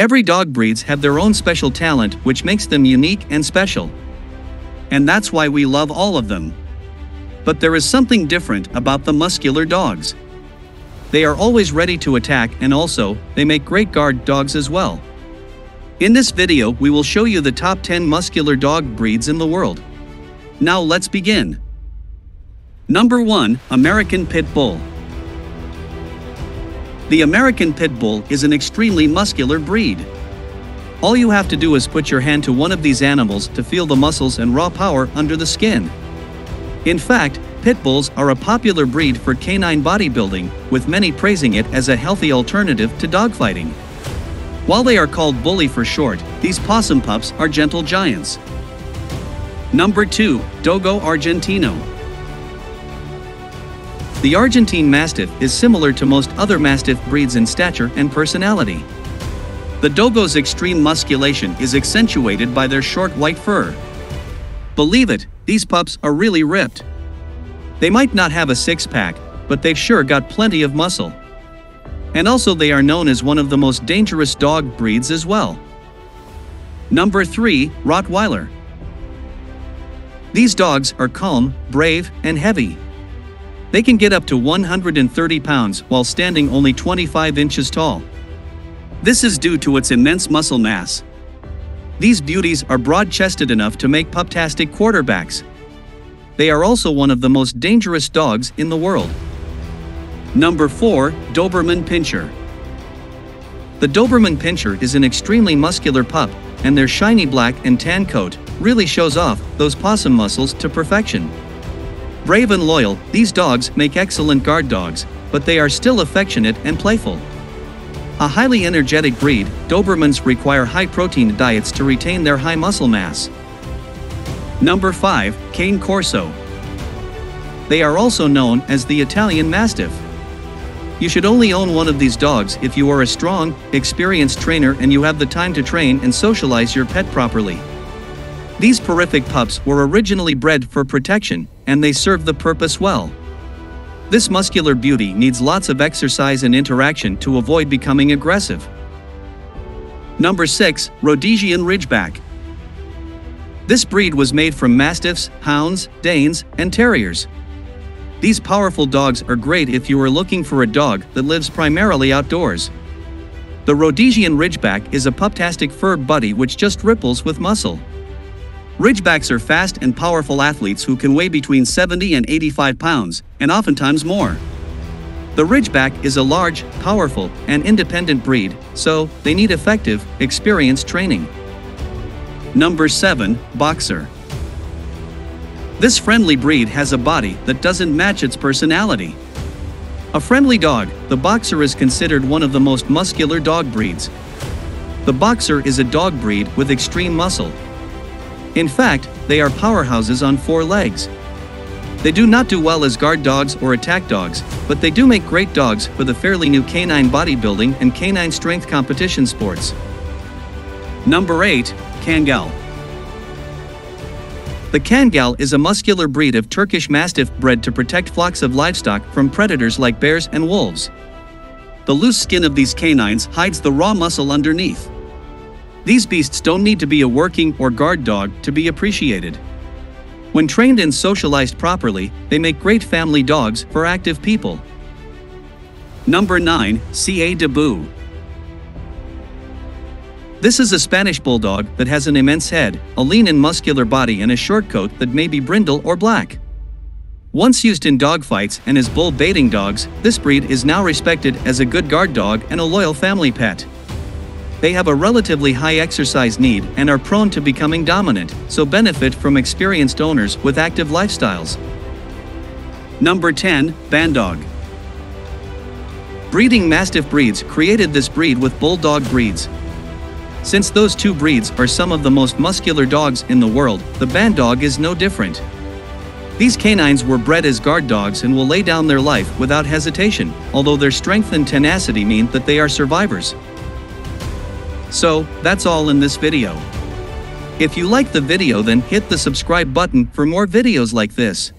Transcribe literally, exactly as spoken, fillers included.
Every dog breeds have their own special talent which makes them unique and special. And that's why we love all of them. But there is something different about the muscular dogs. They are always ready to attack, and also, they make great guard dogs as well. In this video we will show you the top ten muscular dog breeds in the world. Now let's begin. Number one. American Pit Bull. The American Pit Bull is an extremely muscular breed. All you have to do is put your hand to one of these animals to feel the muscles and raw power under the skin. In fact, Pit Bulls are a popular breed for canine bodybuilding, with many praising it as a healthy alternative to dogfighting. While they are called bully for short, these possum pups are gentle giants. Number two. Dogo Argentino. The Argentine Mastiff is similar to most other Mastiff breeds in stature and personality. The Dogo's extreme musculation is accentuated by their short white fur. Believe it, these pups are really ripped. They might not have a six-pack, but they've sure got plenty of muscle. And also they are known as one of the most dangerous dog breeds as well. Number three. Rottweiler. These dogs are calm, brave, and heavy. They can get up to one hundred thirty pounds while standing only twenty-five inches tall. This is due to its immense muscle mass. These beauties are broad-chested enough to make puptastic quarterbacks. They are also one of the most dangerous dogs in the world. Number four. Doberman Pinscher. The Doberman Pinscher is an extremely muscular pup, and their shiny black and tan coat really shows off those possum muscles to perfection. Brave and loyal, these dogs make excellent guard dogs, but they are still affectionate and playful. A highly energetic breed, Dobermans require high-protein diets to retain their high muscle mass. Number five. Cane Corso. They are also known as the Italian Mastiff. You should only own one of these dogs if you are a strong, experienced trainer and you have the time to train and socialize your pet properly. These terrific pups were originally bred for protection, and they serve the purpose well. This muscular beauty needs lots of exercise and interaction to avoid becoming aggressive. Number six. Rhodesian Ridgeback. This breed was made from Mastiffs, Hounds, Danes, and Terriers. These powerful dogs are great if you are looking for a dog that lives primarily outdoors. The Rhodesian Ridgeback is a puptastic fur buddy which just ripples with muscle. Ridgebacks are fast and powerful athletes who can weigh between seventy and eighty-five pounds, and oftentimes more. The Ridgeback is a large, powerful, and independent breed, so they need effective, experienced training. Number seven. Boxer. This friendly breed has a body that doesn't match its personality. A friendly dog, the Boxer is considered one of the most muscular dog breeds. The Boxer is a dog breed with extreme muscle. In fact, they are powerhouses on four legs. They do not do well as guard dogs or attack dogs, but they do make great dogs for the fairly new canine bodybuilding and canine strength competition sports. Number eight. Kangal. The Kangal is a muscular breed of Turkish Mastiff bred to protect flocks of livestock from predators like bears and wolves. The loose skin of these canines hides the raw muscle underneath. These beasts don't need to be a working or guard dog to be appreciated. When trained and socialized properly, they make great family dogs for active people. Number nine. Ca de Bou. This is a Spanish bulldog that has an immense head, a lean and muscular body, and a short coat that may be brindle or black. Once used in dogfights and as bull baiting dogs, this breed is now respected as a good guard dog and a loyal family pet. They have a relatively high exercise need and are prone to becoming dominant, so benefit from experienced owners with active lifestyles. Number ten. Bandog. Breeding Mastiff breeds created this breed with Bulldog breeds. Since those two breeds are some of the most muscular dogs in the world, the Bandog is no different. These canines were bred as guard dogs and will lay down their life without hesitation, although their strength and tenacity mean that they are survivors. So, that's all in this video. If you like the video, then hit the subscribe button for more videos like this.